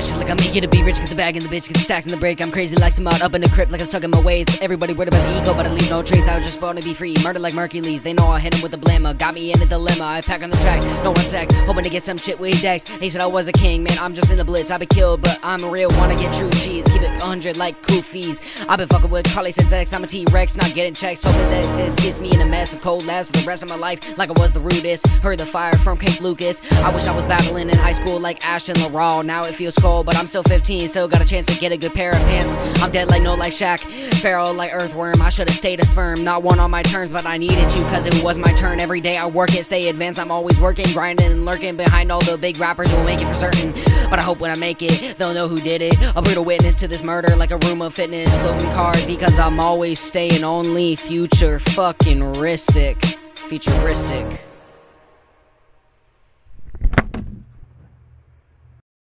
my shit like I'm eager to be rich, cause the bag and the bitch, cause the stacks and the break. I'm crazy like some out up in the crypt, like I'm stuck in my ways. Everybody worried about the ego, but I leave no trace. I was just born to be free, murdered like Merkules. They know I hit him with a blammer, got me in a dilemma. I pack on the track, no one sack, hoping to get some shit with Dax. They said I was a king, man, I'm just in a blitz. I've been killed, but I'm real, wanna get true cheese. Keep it 100 like Koofies. I've been fucking with Carly X, I'm a T-Rex, not getting checks. Hoping that this gets me in a mess of cold laughs for the rest of my life, like I was the rudest. Heard the fire from Kate Lucas. I wish I was battling in high school like Ashtin Larold. Now it feels cold, but I'm still 15, still got a chance to get a good pair of pants. I'm dead like No Life Shack, feral like Earthworm. I should've stayed a sperm, not one on my terms, but I needed you, cause it was my turn. Every day I work it, stay advanced, I'm always working, grinding and lurking behind all the big rappers who will make it for certain. But I hope when I make it, they'll know who did it. A brutal witness to this murder, like a room of fitness, floating card, because I'm always staying only future fucking ristic. Futuristic.